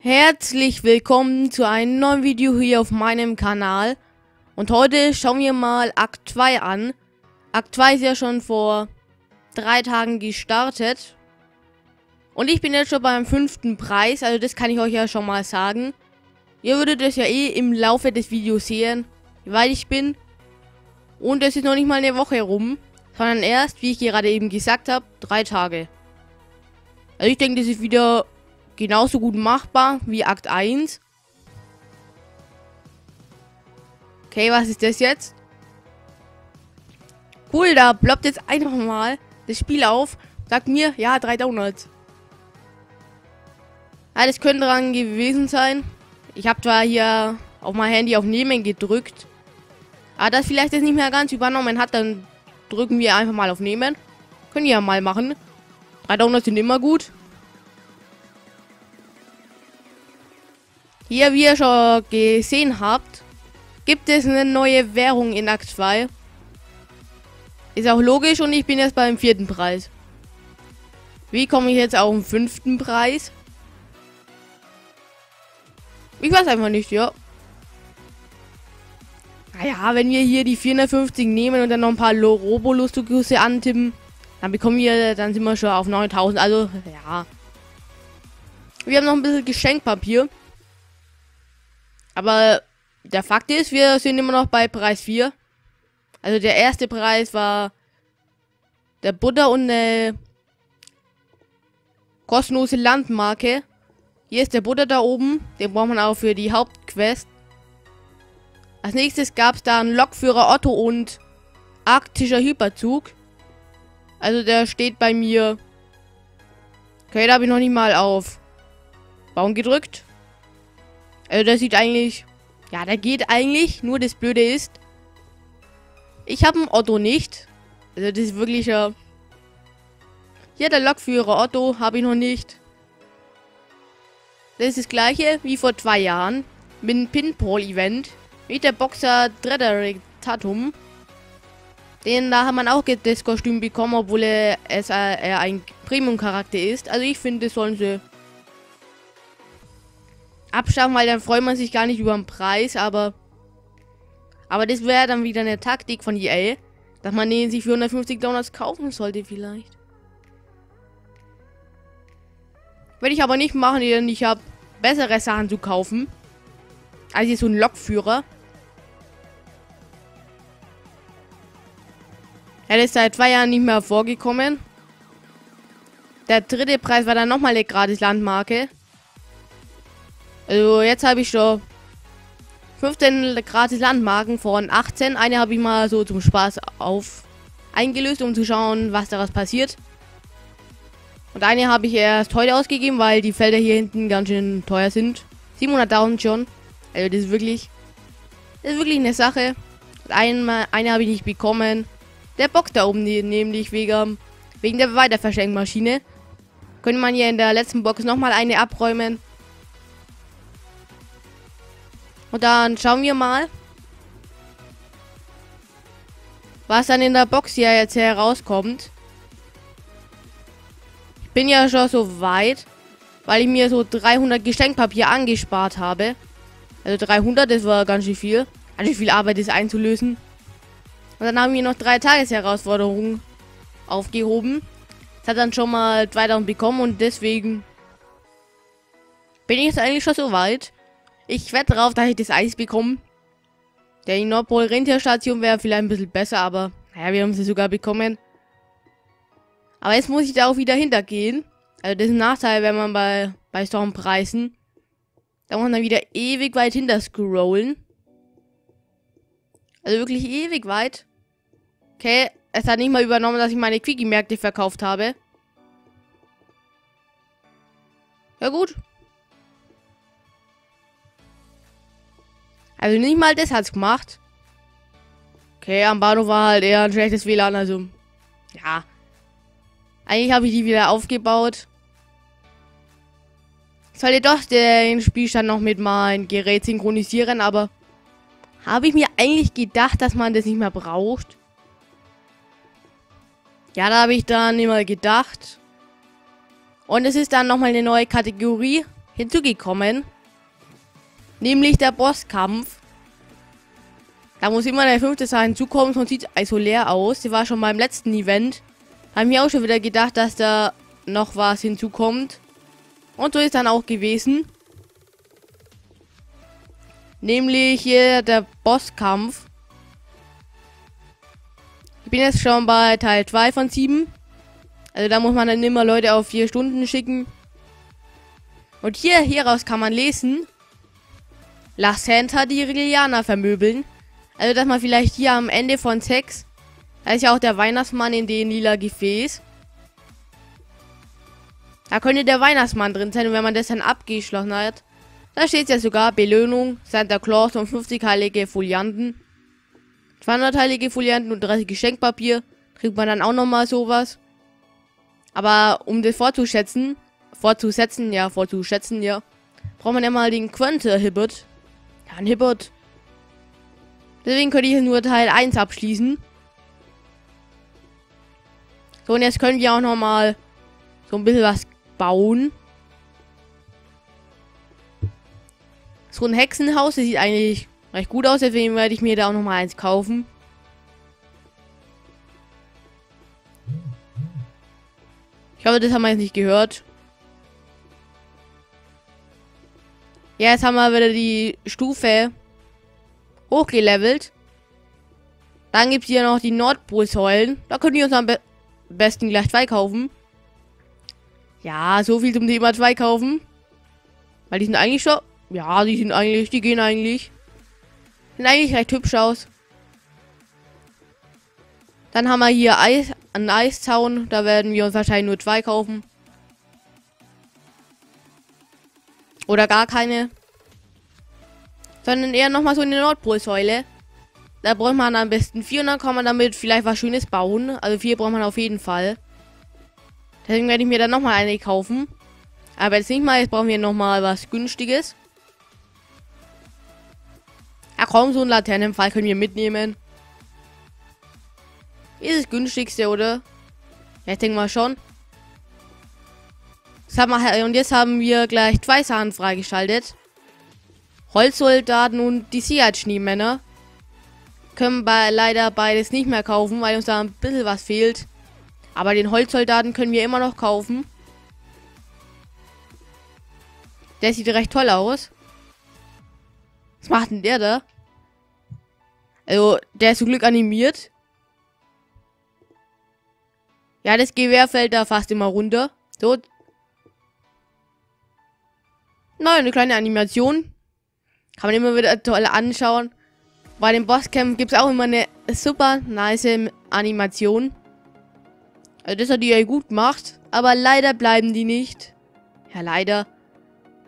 Herzlich willkommen zu einem neuen Video hier auf meinem Kanal. Und heute schauen wir mal Akt 2 an. Akt 2 ist ja schon vor 3 Tagen gestartet. Und ich bin jetzt schon beim 5. Preis, also das kann ich euch ja schon mal sagen. Ihr würdet das ja eh im Laufe des Videos sehen, wie weit ich bin. Und es ist noch nicht mal eine Woche rum, sondern erst, wie ich gerade eben gesagt habe, 3 Tage. Also ich denke, das ist wieder genauso gut machbar wie Akt 1. Okay, was ist das jetzt? Cool, da ploppt jetzt einfach mal das Spiel auf. Sagt mir, ja, 3 Donuts. Ja, das könnte dran gewesen sein. Ich habe zwar hier auf mein Handy auf Nehmen gedrückt, aber das vielleicht jetzt nicht mehr ganz übernommen hat, dann drücken wir einfach mal auf Nehmen. Können wir ja mal machen. 3 Donuts sind immer gut. Hier, wie ihr schon gesehen habt, gibt es eine neue Währung in Akt 2. Ist auch logisch und ich bin jetzt beim 4. Preis. Wie komme ich jetzt auf den 5. Preis? Ich weiß einfach nicht, ja. Naja, wenn wir hier die 450 nehmen und dann noch ein paar Robolustikusse antippen, dann bekommen wir, dann sind wir schon auf 9000, also ja. Wir haben noch ein bisschen Geschenkpapier. Aber der Fakt ist, wir sind immer noch bei Preis 4. Also der erste Preis war der Buddha und eine kostenlose Landmarke. Hier ist der Buddha da oben. Den braucht man auch für die Hauptquest. Als nächstes gab es dann Lokführer Otto und arktischer Hyperzug. Also der steht bei mir. Okay, da habe ich noch nicht mal auf Baum gedrückt. Also das sieht eigentlich, ja, da geht eigentlich, nur das Blöde ist, ich habe einen Otto nicht. Also das ist wirklich, ja, hier der Lokführer Otto habe ich noch nicht. Das ist das gleiche wie vor 2 Jahren mit dem Pinball-Event mit der Boxer Dreader Tatum. Den da hat man auch das Kostüm bekommen, obwohl er ein Premium-Charakter ist. Also ich finde, das sollen sie abschaffen, weil dann freut man sich gar nicht über den Preis, aber das wäre dann wieder eine Taktik von EA, dass man den sich für 150 Donuts kaufen sollte vielleicht. Werde ich aber nicht machen, denn ich habe bessere Sachen zu kaufen als hier so ein Lokführer. Er ist seit 2 Jahren nicht mehr vorgekommen. Der 3. Preis war dann nochmal eine gratis Landmarke. Also jetzt habe ich schon 15 gratis Landmarken von 18. Eine habe ich mal so zum Spaß eingelöst, um zu schauen, was daraus passiert. Und eine habe ich erst heute ausgegeben, weil die Felder hier hinten ganz schön teuer sind. 700.000 schon. Also das ist wirklich eine Sache. Und eine habe ich nicht bekommen. Der Bock da oben, nämlich wegen der Weiterverschenkmaschine. Könnte man hier in der letzten Box nochmal eine abräumen. Und dann schauen wir mal, was dann in der Box hier jetzt herauskommt. Ich bin ja schon so weit, weil ich mir so 300 Geschenkpapier angespart habe. Also 300, das war ganz schön viel. Also viel Arbeit ist einzulösen. Und dann haben wir noch 3 Tagesherausforderungen aufgehoben. Das hat dann schon mal 2000 bekommen und deswegen bin ich jetzt eigentlich schon so weit. Ich wette drauf, dass ich das Eis bekomme. Der Nordpol-Rentierstation wäre vielleicht ein bisschen besser, aber naja, wir haben sie sogar bekommen. Aber jetzt muss ich da auch wieder hintergehen. Also das ist ein Nachteil, wenn man bei Stormpreisen. Da muss man dann wieder ewig weit hinter scrollen. Also wirklich ewig weit. Okay, es hat nicht mal übernommen, dass ich meine Quickie-Märkte verkauft habe. Ja gut. Also nicht mal das hat's gemacht. Okay, am Bahnhof war halt eher ein schlechtes WLAN, also ja. Eigentlich habe ich die wieder aufgebaut. Ich sollte doch den Spielstand noch mit meinem Gerät synchronisieren, aber habe ich mir eigentlich gedacht, dass man das nicht mehr braucht. Ja, da habe ich dann immer gedacht. Und es ist dann nochmal eine neue Kategorie. hinzugekommen, nämlich der Bosskampf. Da muss immer der fünfte Saal hinzukommen, sonst sieht es so leer aus. Die war schon beim letzten Event. Haben wir auch schon wieder gedacht, dass da noch was hinzukommt. Und so ist dann auch gewesen. Nämlich hier der Bosskampf. Ich bin jetzt schon bei Teil 2 von 7. Also da muss man dann immer Leute auf 4 Stunden schicken. Und hieraus kann man lesen. La Santa die Rigellianer vermöbeln. Also dass man vielleicht hier am Ende von 6. Da ist ja auch der Weihnachtsmann in den lila Gefäß. Da könnte der Weihnachtsmann drin sein. Und wenn man das dann abgeschlossen hat, da steht ja sogar Belohnung, Santa Claus und 50 heilige Folianten. 200 heilige Folianten und 30 Geschenkpapier. Kriegt man dann auch nochmal sowas. Aber um das vorzuschätzen, braucht man ja mal den Quantal-Hibbert. Ja, ein Hibbert. Deswegen könnte ich hier nur Teil 1 abschließen. So, und jetzt können wir auch nochmal so ein bisschen was bauen. So ein Hexenhaus, das sieht eigentlich recht gut aus, deswegen werde ich mir da auch nochmal eins kaufen. Ich hoffe, das haben wir jetzt nicht gehört. Ja, jetzt haben wir wieder die Stufe hochgelevelt. Dann gibt es hier noch die Nordpolsäulen. Da können wir uns am besten gleich 2 kaufen. Ja, so viel zum Thema 2 kaufen. Weil die sind eigentlich schon... Ja, die gehen eigentlich recht hübsch aus. Dann haben wir hier einen Eiszaun. Da werden wir uns wahrscheinlich nur 2 kaufen. Oder gar keine. Sondern eher nochmal so eine Nordpolsäule. Da braucht man am besten 4 und dann kann man damit vielleicht was Schönes bauen. Also 4 braucht man auf jeden Fall. Deswegen werde ich mir dann nochmal eine kaufen. Aber jetzt nicht mal, jetzt brauchen wir nochmal was Günstiges. Ja komm, so einen Laternenpfahl können wir mitnehmen. Ist das günstigste, oder? Ja, ich denke mal schon. Und jetzt haben wir gleich 2 Sachen freigeschaltet. Holzsoldaten und die Siegert-Schneemänner. Können wir leider beides nicht mehr kaufen, weil uns da ein bisschen was fehlt. Aber den Holzsoldaten können wir immer noch kaufen. Der sieht recht toll aus. Was macht denn der da? Also, der ist zum Glück animiert. Ja, das Gewehr fällt da fast immer runter. So. Naja, eine kleine Animation. Kann man immer wieder toll anschauen. Bei dem Bosscamp gibt es auch immer eine super nice Animation. Also das hat die ja gut gemacht. Aber leider bleiben die nicht. Ja, leider.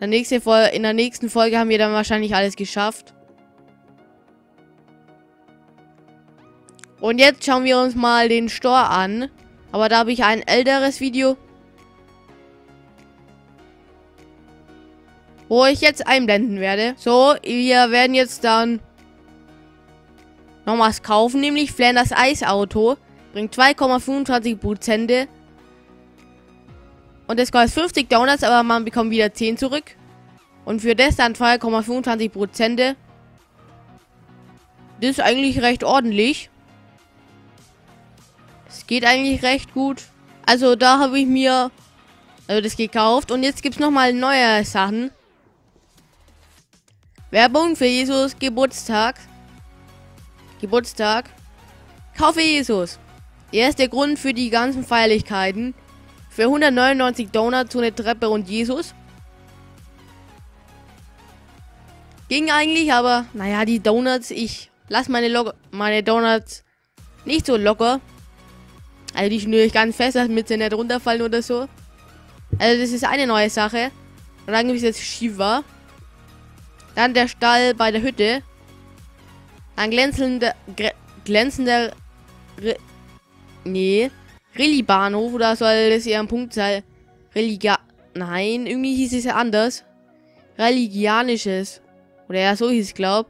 In der nächsten Folge haben wir dann wahrscheinlich alles geschafft. Und jetzt schauen wir uns mal den Store an. Aber da habe ich ein älteres Video, wo ich jetzt einblenden werde. So, wir werden jetzt dann noch was kaufen, nämlich Flanders Eisauto. Bringt 2,25%. Und das kostet 50 Donuts, aber man bekommt wieder 10 zurück. Und für das dann 2,25%. Das ist eigentlich recht ordentlich. Es geht eigentlich recht gut. Also da habe ich mir das gekauft. Und jetzt gibt es nochmal neue Sachen. Werbung für Jesus Geburtstag. Kaufe Jesus. Er ist der Grund für die ganzen Feierlichkeiten. Für 199 Donuts, so eine Treppe und Jesus. Ging eigentlich, aber naja, die Donuts, ich lasse meine Donuts nicht so locker. Also die schnüre ich ganz fest, damit sie nicht runterfallen oder so. Also das ist eine neue Sache. Und dann gibt es jetzt Shiva. Dann der Stall bei der Hütte. Dann glänzender... Relibahnhof, oder soll das eher ein Punkt sein? Nein, irgendwie hieß es ja anders. Religianisches. Oder ja, so hieß es, glaub.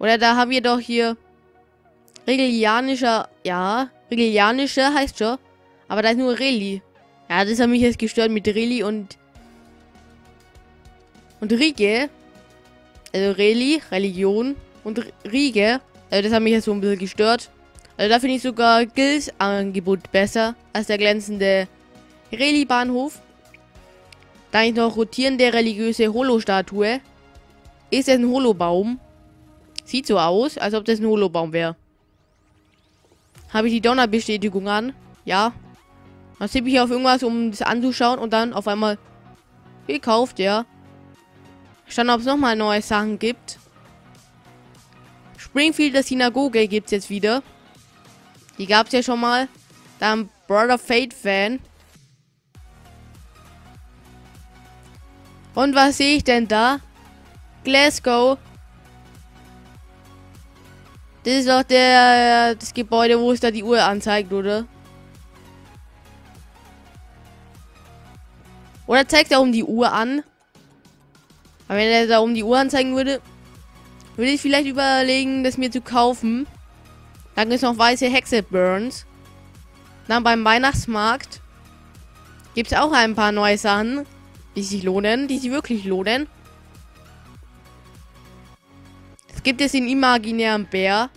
Oder da haben wir doch hier Rigellianischer, ja. Rigellianischer heißt schon. Aber da ist nur Reli. Ja, das hat mich jetzt gestört mit Reli und Und Rige, also Religion und Rige, also das hat mich jetzt so ein bisschen gestört. Also da finde ich sogar Gils Angebot besser als der glänzende Reli-Bahnhof. Dann ich noch rotierende religiöse Holo-Statue. Ist das ein Holobaum? Sieht so aus, als ob das ein Holobaum wäre. Habe ich die Donnerbestätigung an? Ja. Dann tippe ich auf irgendwas, um das anzuschauen und dann auf einmal gekauft, ja. Stand, ob es nochmal neue Sachen gibt. Springfield, der Synagoge gibt es jetzt wieder. Die gab es ja schon mal. Dann Brother Fate Fan. Und was sehe ich denn da? Glasgow. Das ist doch das Gebäude, wo es da die Uhr anzeigt, oder? Oder zeigt er um die Uhr an? Aber wenn er da um die Uhr anzeigen würde, würde ich vielleicht überlegen, das mir zu kaufen. Dann gibt es noch weiße Hexe-Burns. Dann beim Weihnachtsmarkt gibt es auch ein paar neue Sachen, die sich lohnen, die sich wirklich lohnen. Es gibt jetzt den imaginären Bär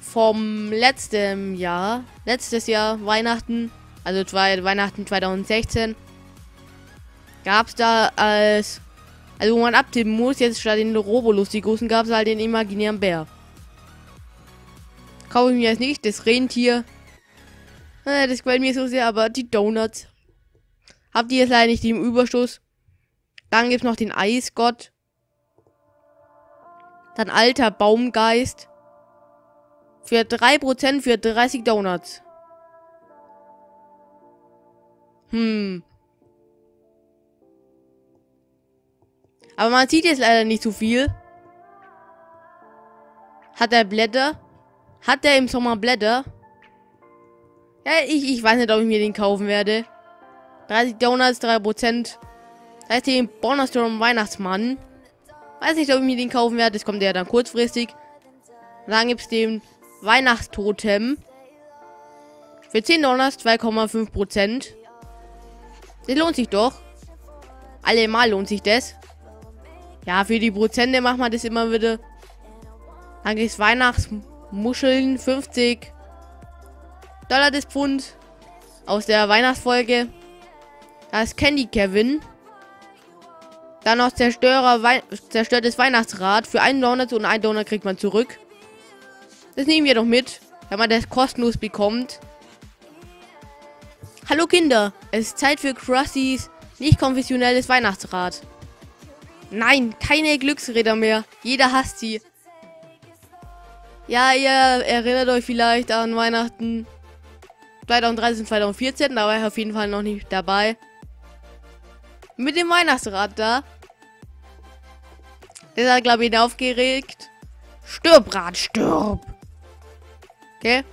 vom letzten Jahr. Letztes Jahr Weihnachten, also Weihnachten 2016. Gab es da also wo man abtippen muss, jetzt statt den Robolustikussen gab es halt den imaginären Bär. Kaufe ich mir jetzt nicht, das Rentier. Das quält mir so sehr, aber die Donuts. Habt ihr jetzt leider nicht im Überschuss. Dann gibt es noch den Eisgott. Dann alter Baumgeist. Für 3% für 30 Donuts. Aber man sieht jetzt leider nicht so viel. Hat er Blätter? Hat er im Sommer Blätter? Ja, ich weiß nicht, ob ich mir den kaufen werde. 30 Donuts, 3%. Das heißt, den Bonnersturm Weihnachtsmann. Weiß nicht, ob ich mir den kaufen werde. Das kommt ja dann kurzfristig. Und dann gibt es den Weihnachtstotem. Für 10 Donuts, 2,5%. Das lohnt sich doch. Allemal lohnt sich das. Ja, für die Prozente macht man das immer wieder. Dann gibt es Weihnachtsmuscheln, $50 das Pfund. Aus der Weihnachtsfolge. Da ist Candy Kevin. Dann noch zerstörtes Weihnachtsrad. Für einen Donut und einen Donut kriegt man zurück. Das nehmen wir doch mit, wenn man das kostenlos bekommt. Hallo Kinder, es ist Zeit für Krustys nicht konfessionelles Weihnachtsrad. Nein, keine Glücksräder mehr. Jeder hasst sie. Ja, ihr erinnert euch vielleicht an Weihnachten 2013, 2014. Da war ich auf jeden Fall noch nicht dabei. Mit dem Weihnachtsrad da. Der hat, glaube ich, ihn aufgeregt. Stirb, Rad, stirb. Okay.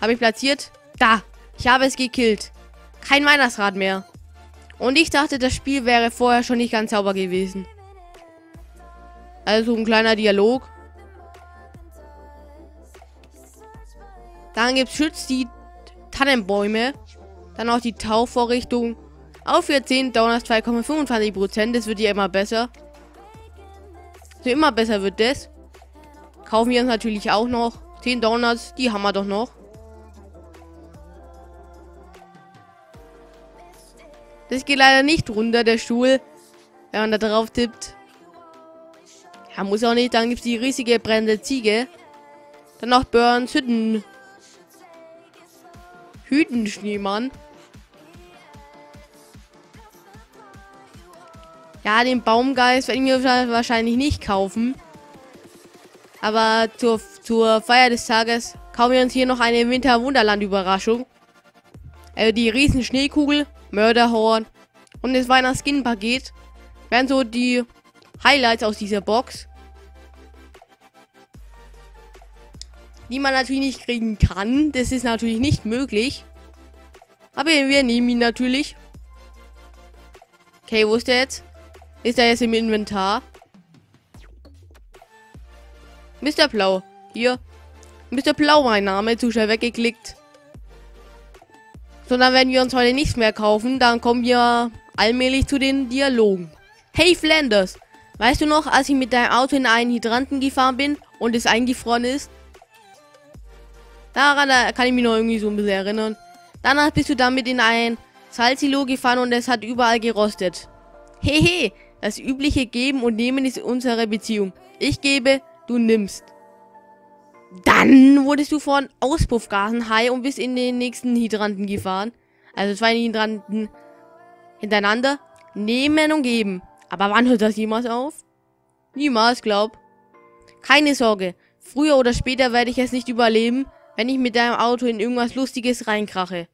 Habe ich platziert? Da. Ich habe es gekillt. Kein Weihnachtsrad mehr. Und ich dachte, das Spiel wäre vorher schon nicht ganz sauber gewesen. Also ein kleiner Dialog. Dann gibt es schützt die Tannenbäume. Dann auch die Taufvorrichtung. Auch für 10 Donuts 2,25%. Das wird ja immer besser. Also immer besser wird das. Kaufen wir uns natürlich auch noch. 10 Donuts, die haben wir doch noch. Das geht leider nicht runter, der Stuhl, wenn man da drauf tippt. Ja, muss auch nicht. Dann gibt es die riesige brennende Ziege. Dann noch Burns Hütenschneemann. Ja, den Baumgeist werde ich mir wahrscheinlich nicht kaufen. Aber zur Feier des Tages kaufen wir uns hier noch eine Winter-Wunderland-Überraschung. Also die riesen Schneekugel. Mörderhorn und das Weihnachts-Skin-Paket wären so die Highlights aus dieser Box. Die man natürlich nicht kriegen kann. Das ist natürlich nicht möglich. Aber wir nehmen ihn natürlich. Okay, wo ist der jetzt? Ist er jetzt im Inventar? Mr. Blau. Hier. Mr. Blau, mein Name. Zu schnell weggeklickt. Sondern wenn wir uns heute nichts mehr kaufen, dann kommen wir allmählich zu den Dialogen. Hey Flanders, weißt du noch, als ich mit deinem Auto in einen Hydranten gefahren bin und es eingefroren ist? Daran kann ich mich noch irgendwie so ein bisschen erinnern. Danach bist du damit in ein Salzsilo gefahren und es hat überall gerostet. Hehe, das übliche Geben und Nehmen ist unsere Beziehung. Ich gebe, du nimmst. Dann wurdest du von Auspuffgasen high und bist in den nächsten Hydranten gefahren. Also 2 Hydranten hintereinander. Nehmen und geben. Aber wann hört das jemals auf? Niemals, glaub. Keine Sorge. Früher oder später werde ich es nicht überleben, wenn ich mit deinem Auto in irgendwas Lustiges reinkrache.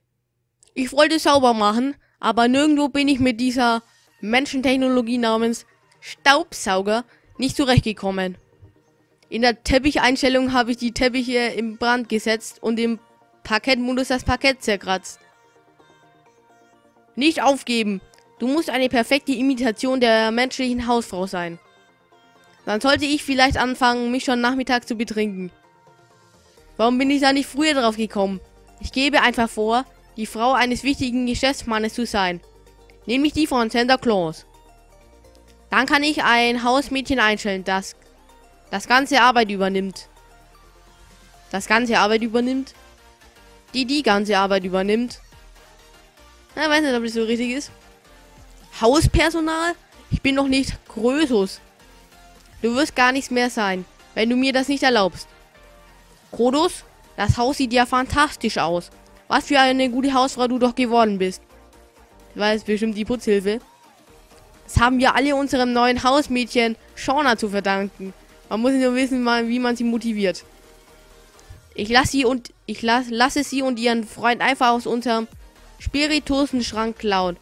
Ich wollte sauber machen, aber nirgendwo bin ich mit dieser Menschentechnologie namens Staubsauger nicht zurechtgekommen. In der Teppicheinstellung habe ich die Teppiche in Brand gesetzt und im Parkettmodus das Parkett zerkratzt. Nicht aufgeben. Du musst eine perfekte Imitation der menschlichen Hausfrau sein. Dann sollte ich vielleicht anfangen, mich schon nachmittags zu betrinken. Warum bin ich da nicht früher drauf gekommen? Ich gebe einfach vor, die Frau eines wichtigen Geschäftsmannes zu sein. Nämlich die von Santa Claus. Dann kann ich ein Hausmädchen einstellen, das das ganze Arbeit übernimmt. Das ganze Arbeit übernimmt? Die ganze Arbeit übernimmt. Na, weiß nicht, ob das so richtig ist. Hauspersonal? Ich bin noch nicht Krösus. Du wirst gar nichts mehr sein, wenn du mir das nicht erlaubst. Krodos, das Haus sieht ja fantastisch aus. Was für eine gute Hausfrau du doch geworden bist. Das weiß bestimmt die Putzhilfe. Das haben wir alle unserem neuen Hausmädchen Shauna zu verdanken. Man muss nur wissen, wie man sie motiviert. Ich lasse sie und ihren Freund einfach aus unserem Spiritus-Schrank klauen.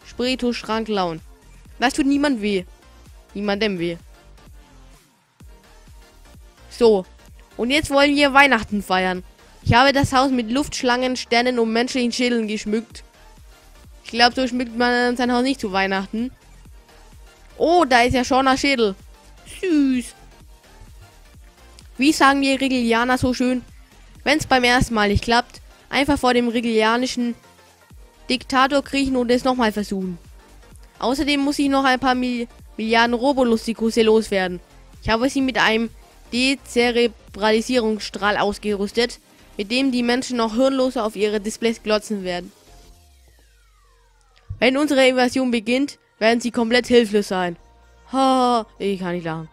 Das tut niemand weh. Niemandem weh. So. Und jetzt wollen wir Weihnachten feiern. Ich habe das Haus mit Luftschlangen, Sternen und menschlichen Schädeln geschmückt. Ich glaube, so schmückt man sein Haus nicht zu Weihnachten. Oh, da ist ja Shaunas Schädel. Süß. Wie sagen die Rigellianer so schön? Wenn es beim ersten Mal nicht klappt, einfach vor dem rigellianischen Diktator kriechen und es nochmal versuchen. Außerdem muss ich noch ein paar Milliarden Robolustikusse loswerden. Ich habe sie mit einem Dezerebralisierungsstrahl ausgerüstet, mit dem die Menschen noch hirnlos auf ihre Displays glotzen werden. Wenn unsere Invasion beginnt, werden sie komplett hilflos sein. Ha, ich kann nicht lachen.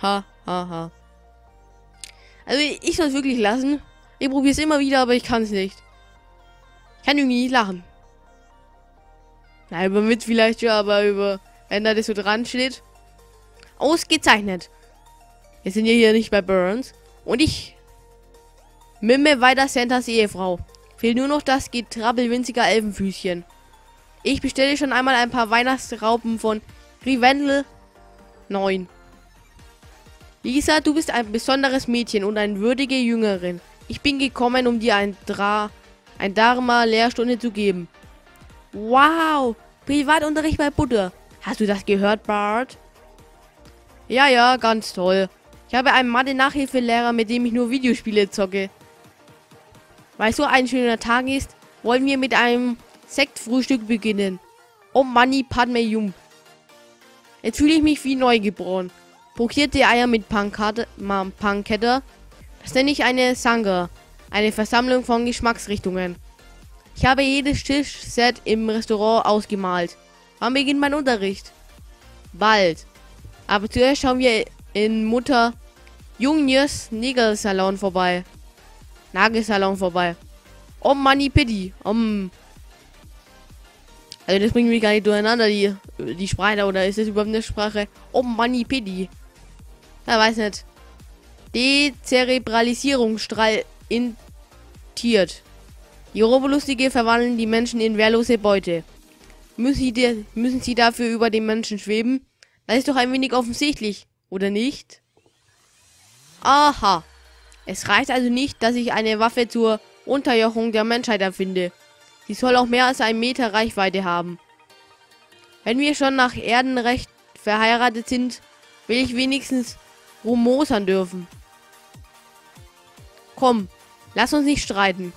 Ha, ha, ha. Also ich soll es wirklich lassen. Ich probiere es immer wieder, aber ich kann es nicht. Ich kann irgendwie nicht lachen. Na, über Witz vielleicht ja, aber über, wenn da das so dran steht. Ausgezeichnet. Jetzt sind wir hier nicht bei Burns. Und ich mimme weiter Santas Ehefrau. Fehlt nur noch das Getrabbel winziger Elfenfüßchen. Ich bestelle schon einmal ein paar Weihnachtsraupen von Rivendell 9. Lisa, du bist ein besonderes Mädchen und eine würdige Jüngerin. Ich bin gekommen, um dir ein Dharma-Lehrstunde zu geben. Wow, Privatunterricht bei Buddha. Hast du das gehört, Bart? Ja, ja, ganz toll. Ich habe einen Mathe-Nachhilfelehrer, mit dem ich nur Videospiele zocke. Weil so ein schöner Tag ist, wollen wir mit einem Sektfrühstück beginnen. Oh Manni Padme Yum. Jetzt fühle ich mich wie neugeboren. Pokierte Eier mit Pankette. Das nenne ich eine Sangha. Eine Versammlung von Geschmacksrichtungen. Ich habe jedes Tischset im Restaurant ausgemalt. Wann beginnt mein Unterricht? Bald. Aber zuerst schauen wir in Mutter Jungjes Nagelsalon vorbei. Oh Manni Pitti. Also das bringt mich gar nicht durcheinander, die Sprache, oder ist das überhaupt eine Sprache? Oh Manni Pitti. Ja, weiß nicht. Dezerebralisierungsstrahl intiert. Die Robolustige verwandeln die Menschen in wehrlose Beute. Müssen sie dafür über den Menschen schweben? Das ist doch ein wenig offensichtlich, oder nicht? Aha. Es reicht also nicht, dass ich eine Waffe zur Unterjochung der Menschheit erfinde. Sie soll auch mehr als 1 Meter Reichweite haben. Wenn wir schon nach Erdenrecht verheiratet sind, will ich wenigstens rumosern dürfen. Komm, lass uns nicht streiten.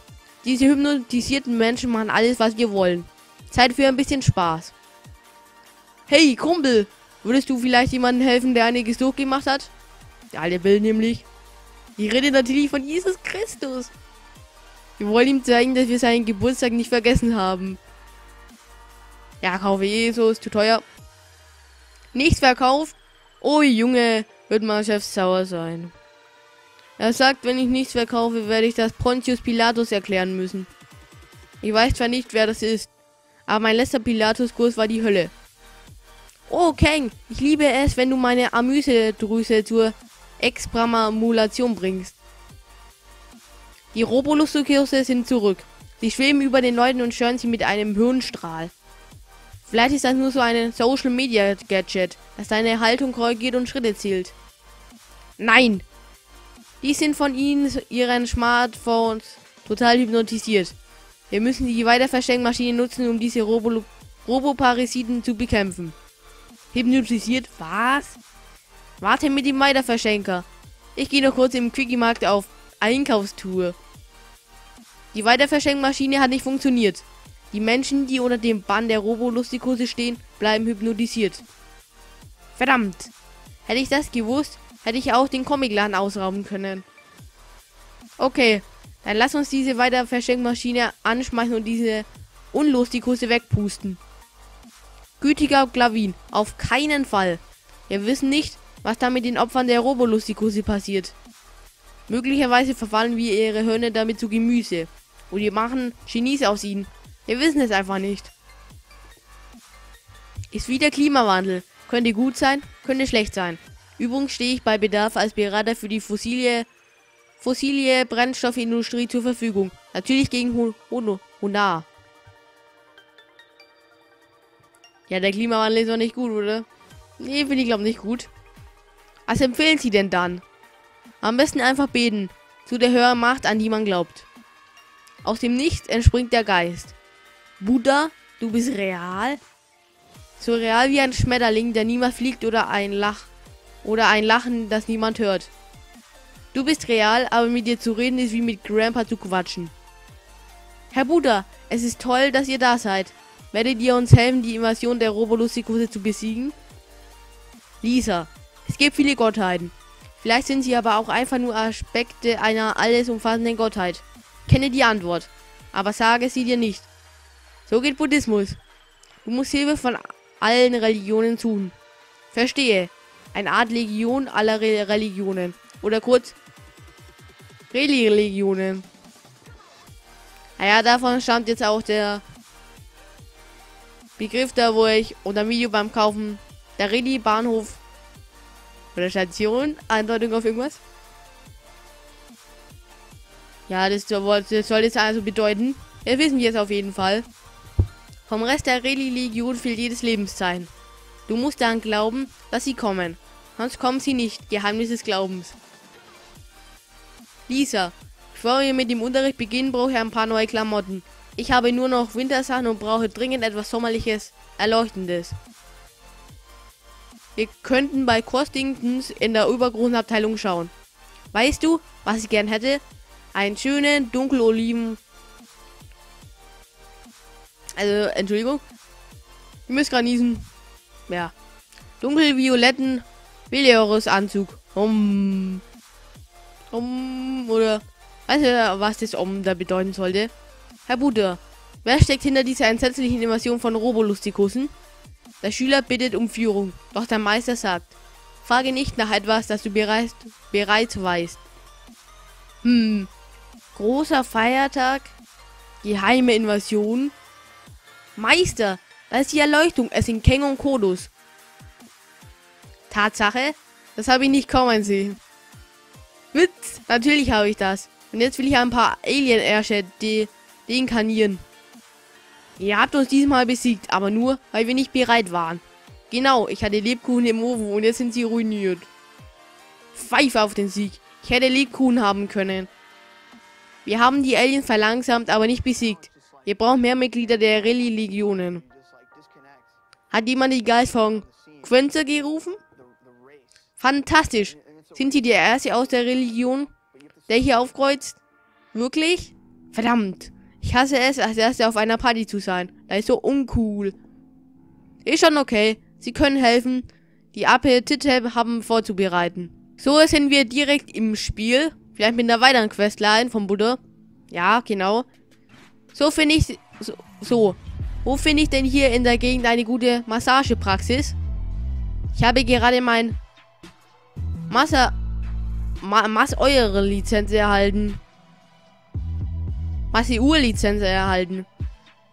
Diese hypnotisierten Menschen machen alles, was wir wollen. Zeit für ein bisschen Spaß. Hey, Kumpel, Würdest du vielleicht jemandem helfen, der einiges durchgemacht hat? Ja, der will nämlich. Ich rede natürlich von Jesus Christus. Wir wollen ihm zeigen, dass wir seinen Geburtstag nicht vergessen haben. Ja, kaufe Jesus, zu teuer. Nichts verkauft? Oh Junge, wird mein Chef sauer sein. Er sagt, wenn ich nichts verkaufe, werde ich das Pontius Pilatus erklären müssen. Ich weiß zwar nicht, wer das ist, aber mein letzter Pilatus-Kurs war die Hölle. Oh, Kang, ich liebe es, wenn du meine Amüsedrüse zur Exbramulation bringst. Die Robolustikusse sind zurück. Sie schweben über den Leuten und stören sie mit einem Hirnstrahl. Vielleicht ist das nur so ein Social-Media-Gadget, das deine Haltung korrigiert und Schritte zielt. Nein! Die sind von ihren Smartphones total hypnotisiert. Wir müssen die Weiterversteckmaschine nutzen, um diese Roboparasiten zu bekämpfen. Hypnotisiert? Was? Warte mit dem Weiterverschenker. Ich gehe noch kurz im Quickie-Markt auf Einkaufstour. Die Weiterverschenkmaschine hat nicht funktioniert. Die Menschen, die unter dem Bann der Robolustikusse stehen, bleiben hypnotisiert. Verdammt! Hätte ich das gewusst, hätte ich auch den Comicladen ausrauben können. Okay, dann lass uns diese Weiterverschenkmaschine anschmeißen und diese Unlustikusse wegpusten. Gütiger Glavin, auf keinen Fall. Wir wissen nicht, was da mit den Opfern der Robolustikusse passiert. Möglicherweise verfallen wir ihre Hörner damit zu Gemüse. Und wir machen Genies aus ihnen. Wir wissen es einfach nicht. Ist wieder Klimawandel. Könnte gut sein, könnte schlecht sein. Übrigens stehe ich bei Bedarf als Berater für die fossile Brennstoffindustrie zur Verfügung. Natürlich gegen Honorar. Ja, der Klimawandel ist doch nicht gut, oder? Nee, finde ich glaube nicht gut. Was empfehlen Sie denn dann? Am besten einfach beten. Zu der höheren Macht, an die man glaubt. Aus dem Nichts entspringt der Geist. Buddha, du bist real? So real wie ein Schmetterling, der niemals fliegt, oder ein Lachen, das niemand hört. Du bist real, aber mit dir zu reden ist wie mit Grandpa zu quatschen. Herr Buddha, es ist toll, dass ihr da seid. Werdet ihr uns helfen, die Invasion der Robolustikusse zu besiegen? Lisa, es gibt viele Gottheiten. Vielleicht sind sie aber auch einfach nur Aspekte einer alles umfassenden Gottheit. Kenne die Antwort, aber sage sie dir nicht. So geht Buddhismus. Du musst Hilfe von allen Religionen suchen. Verstehe. Eine Art Legion aller Religionen. Oder kurz Religionen. Naja, davon stammt jetzt auch der Begriff, da wo ich unter dem Video beim Kaufen der Reli-Bahnhof oder Station. Andeutung auf irgendwas? Ja, das soll jetzt also bedeuten. Das wissen wir jetzt auf jeden Fall. Vom Rest der Religion fehlt jedes Lebenszeichen. Du musst daran glauben, dass sie kommen. Sonst kommen sie nicht. Geheimnis des Glaubens. Lisa, bevor wir mit dem Unterricht beginnen, brauche ich ein paar neue Klamotten. Ich habe nur noch Wintersachen und brauche dringend etwas Sommerliches, Erleuchtendes. Wir könnten bei Costingtons in der übergroßen Abteilung schauen. Weißt du, was ich gern hätte? Einen schönen dunkeloliven... Also, Entschuldigung. Ich muss gerade niesen. Ja. Dunkelvioletten Velorus-Anzug. Oder... Weißt du, was das da bedeuten sollte? Herr Buddha, wer steckt hinter dieser entsetzlichen Invasion von Robolustikussen? Der Schüler bittet um Führung, doch der Meister sagt, frage nicht nach etwas, das du bereits weißt. Großer Feiertag? Geheime Invasion? Meister, das ist die Erleuchtung, es sind Keng und Kodos. Tatsache, das habe ich nicht kommen sehen. Witz, natürlich habe ich das. Und jetzt will ich ein paar Alien-Ärsche deinkarnieren. Ihr habt uns diesmal besiegt, aber nur, weil wir nicht bereit waren. Genau, ich hatte Lebkuchen im Ofen und jetzt sind sie ruiniert. Pfeife auf den Sieg. Ich hätte Lebkuchen haben können. Wir haben die Aliens verlangsamt, aber nicht besiegt. Wir brauchen mehr Mitglieder der Religionen. Hat jemand die Geist von Quenzer gerufen? Fantastisch! Sind Sie der Erste aus der Religion, der hier aufkreuzt? Wirklich? Verdammt! Ich hasse es, als Erster auf einer Party zu sein. Das ist so uncool. Ist schon okay. Sie können helfen. die Appetite haben vorzubereiten. So sind wir direkt im Spiel. Vielleicht mit einer weiteren Questline vom Buddha. Ja, genau. So finde ich... So. Wo finde ich denn hier in der Gegend eine gute Massagepraxis? Ich habe gerade mein... Eure Lizenz erhalten. Masse-Uhr-Lizenz erhalten.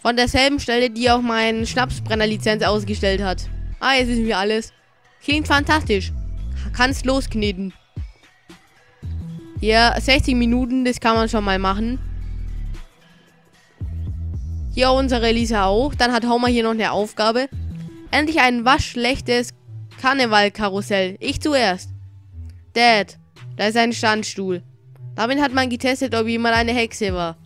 Von derselben Stelle, die auch mein Schnapsbrenner-Lizenz ausgestellt hat. Ah, jetzt wissen wir alles. Klingt fantastisch. Kannst loskneten. Ja, 60 Minuten, das kann man schon mal machen. Hier unsere Lisa auch. Dann hat Homer hier noch eine Aufgabe. Endlich ein waschschlechtes Karneval-Karussell. Ich zuerst. Dad, da ist ein Standstuhl. Damit hat man getestet, ob jemand eine Hexe war.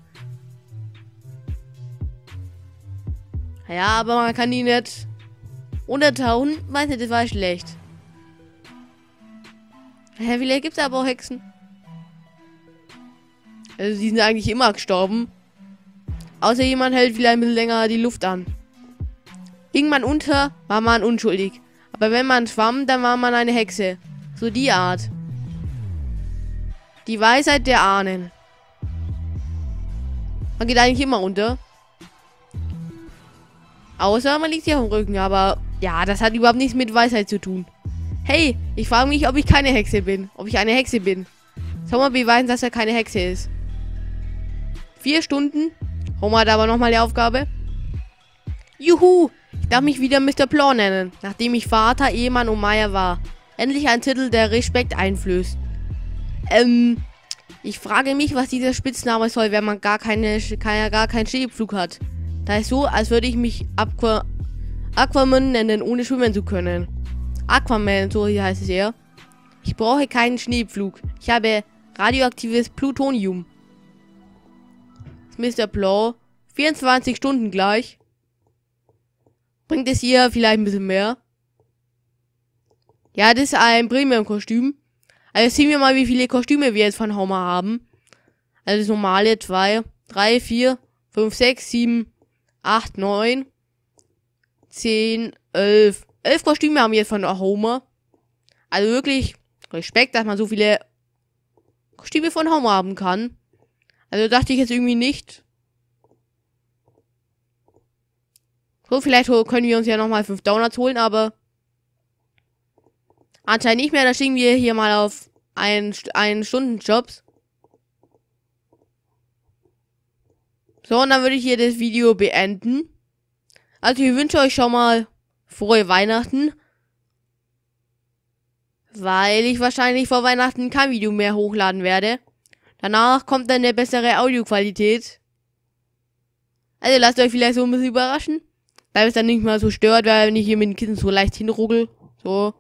Ja, aber man kann die nicht untertauchen. Weiß nicht, das war schlecht. Hä, vielleicht gibt es aber auch Hexen. Also die sind eigentlich immer gestorben. Außer jemand hält vielleicht ein bisschen länger die Luft an. Ging man unter, war man unschuldig. Aber wenn man schwamm, dann war man eine Hexe. So die Art. Die Weisheit der Ahnen. Man geht eigentlich immer unter. Außer man liegt hier auf dem Rücken, aber ja, das hat überhaupt nichts mit Weisheit zu tun. Hey, ich frage mich, ob ich keine Hexe bin. Ob ich eine Hexe bin. Soll man beweisen, dass er keine Hexe ist. 4 Stunden. Homer hat aber nochmal die Aufgabe. Juhu, ich darf mich wieder Mr. Blau nennen, nachdem ich Vater, Ehemann und Meier war. Endlich ein Titel, der Respekt einflößt. Ich frage mich, was dieser Spitzname soll, wenn man gar keinen Stehflug hat. Da ist so, als würde ich mich Aquaman nennen, ohne schwimmen zu können. Aquaman, so heißt es eher. Ich brauche keinen Schneepflug. Ich habe radioaktives Plutonium. Mr. Blau. 24 Stunden gleich. Bringt es hier vielleicht ein bisschen mehr. Ja, das ist ein Premium-Kostüm. Also sehen wir mal, wie viele Kostüme wir jetzt von Homer haben. Also das normale 2, 3, 4, 5, 6, 7, 8, 9, 10, 11. 11 Kostüme haben wir jetzt von Homer. Also wirklich Respekt, dass man so viele Kostüme von Homer haben kann. Also dachte ich jetzt irgendwie nicht. So, vielleicht können wir uns ja nochmal 5 Donuts holen, aber anscheinend nicht mehr. Da stehen wir hier mal auf 1-Stunden-Jobs. So, und dann würde ich hier das Video beenden. Also ich wünsche euch schon mal frohe Weihnachten. Weil ich wahrscheinlich vor Weihnachten kein Video mehr hochladen werde. Danach kommt dann eine bessere Audioqualität. Also lasst euch vielleicht so ein bisschen überraschen. Damit es dann nicht mal so stört, weil ich hier mit den Kissen so leicht hinruckel. So.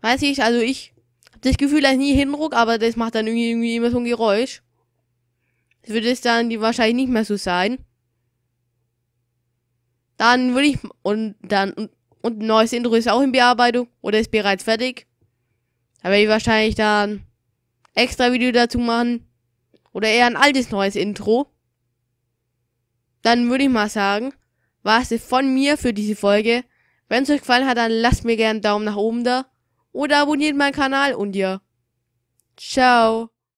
Weiß ich, also ich habe das Gefühl, dass ich nie hinruck, aber das macht dann irgendwie immer so ein Geräusch. Das würde es dann wahrscheinlich nicht mehr so sein. Dann würde ich... Und ein neues Intro ist auch in Bearbeitung. Oder ist bereits fertig. Da werde ich wahrscheinlich dann extra Video dazu machen. Oder eher ein altes neues Intro. Dann würde ich mal sagen, war es von mir für diese Folge. Wenn es euch gefallen hat, dann lasst mir gerne einen Daumen nach oben da. Oder abonniert meinen Kanal und ja. Ciao.